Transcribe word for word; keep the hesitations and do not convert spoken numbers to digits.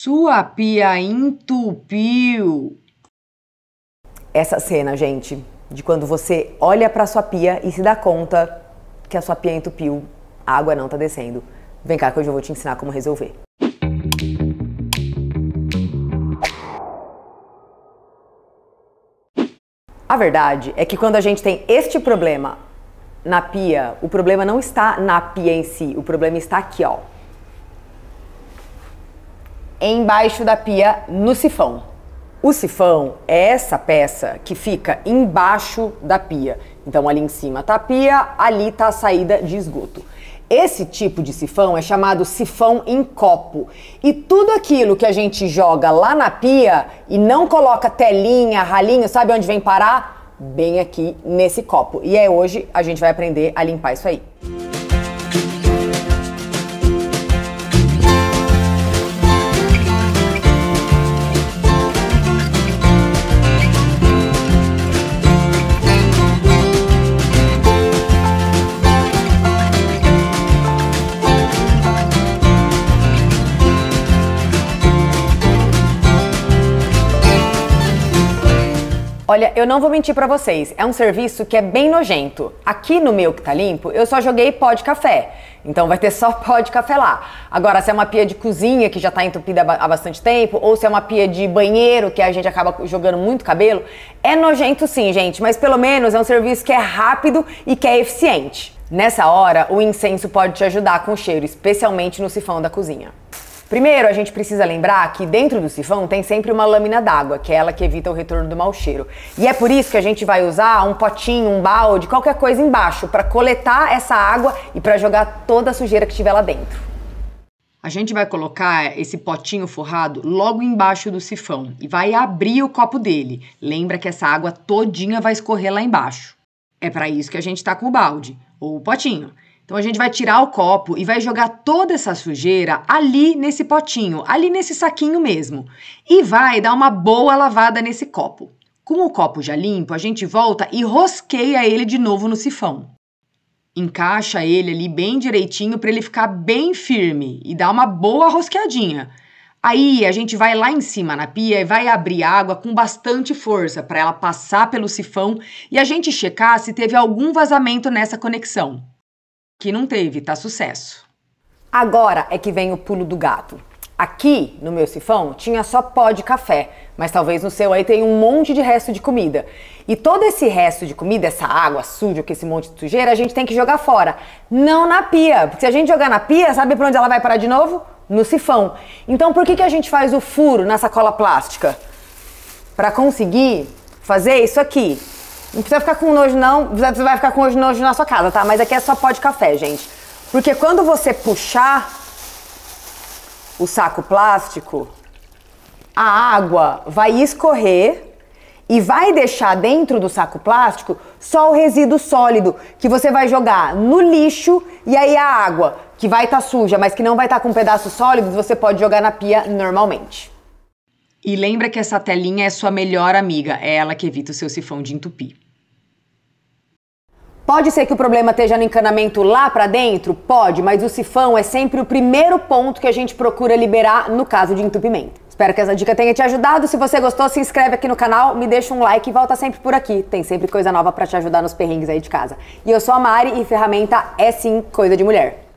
Sua pia entupiu. Essa cena, gente, de quando você olha pra sua pia e se dá conta que a sua pia entupiu, a água não tá descendo. Vem cá que hoje eu vou te ensinar como resolver. A verdade é que quando a gente tem este problema na pia, o problema não está na pia em si, o problema está aqui, ó. Embaixo da pia, no sifão. O sifão é essa peça que fica embaixo da pia. Então ali em cima tá a pia, ali tá a saída de esgoto. Esse tipo de sifão é chamado sifão em copo. E tudo aquilo que a gente joga lá na pia e não coloca telinha, ralinho, sabe onde vem parar? Bem aqui nesse copo. E é hoje a gente vai aprender a limpar isso aí. Olha, eu não vou mentir pra vocês, é um serviço que é bem nojento. Aqui no meu que tá limpo, eu só joguei pó de café. Então vai ter só pó de café lá. Agora, se é uma pia de cozinha que já tá entupida há bastante tempo, ou se é uma pia de banheiro que a gente acaba jogando muito cabelo, é nojento sim, gente, mas pelo menos é um serviço que é rápido e que é eficiente. Nessa hora, o incenso pode te ajudar com o cheiro, especialmente no sifão da cozinha. Primeiro, a gente precisa lembrar que dentro do sifão tem sempre uma lâmina d'água, que é ela que evita o retorno do mau cheiro. E é por isso que a gente vai usar um potinho, um balde, qualquer coisa embaixo, para coletar essa água e para jogar toda a sujeira que tiver lá dentro. A gente vai colocar esse potinho forrado logo embaixo do sifão e vai abrir o copo dele. Lembra que essa água todinha vai escorrer lá embaixo. É para isso que a gente tá com o balde, ou o potinho. Então a gente vai tirar o copo e vai jogar toda essa sujeira ali nesse potinho, ali nesse saquinho mesmo. E vai dar uma boa lavada nesse copo. Com o copo já limpo, a gente volta e rosqueia ele de novo no sifão. Encaixa ele ali bem direitinho para ele ficar bem firme e dá uma boa rosqueadinha. Aí a gente vai lá em cima na pia e vai abrir água com bastante força para ela passar pelo sifão e a gente checar se teve algum vazamento nessa conexão. Que não teve, tá sucesso. Agora é que vem o pulo do gato. Aqui, no meu sifão, tinha só pó de café, mas talvez no seu aí tenha um monte de resto de comida. E todo esse resto de comida, essa água suja, com esse monte de sujeira, a gente tem que jogar fora. Não na pia, porque se a gente jogar na pia, sabe pra onde ela vai parar de novo? No sifão. Então por que que a gente faz o furo na sacola plástica? Pra conseguir fazer isso aqui. Não precisa ficar com nojo não, você vai ficar com nojo na sua casa, tá? Mas aqui é só pó de café, gente. Porque quando você puxar o saco plástico, a água vai escorrer e vai deixar dentro do saco plástico só o resíduo sólido, que você vai jogar no lixo e aí a água, que vai estar suja, mas que não vai estar com pedaços sólidos, você pode jogar na pia normalmente. E lembra que essa telinha é sua melhor amiga, é ela que evita o seu sifão de entupir. Pode ser que o problema esteja no encanamento lá pra dentro? Pode, mas o sifão é sempre o primeiro ponto que a gente procura liberar no caso de entupimento. Espero que essa dica tenha te ajudado. Se você gostou, se inscreve aqui no canal, me deixa um like e volta sempre por aqui. Tem sempre coisa nova pra te ajudar nos perrengues aí de casa. E eu sou a Mari e ferramenta é sim coisa de mulher.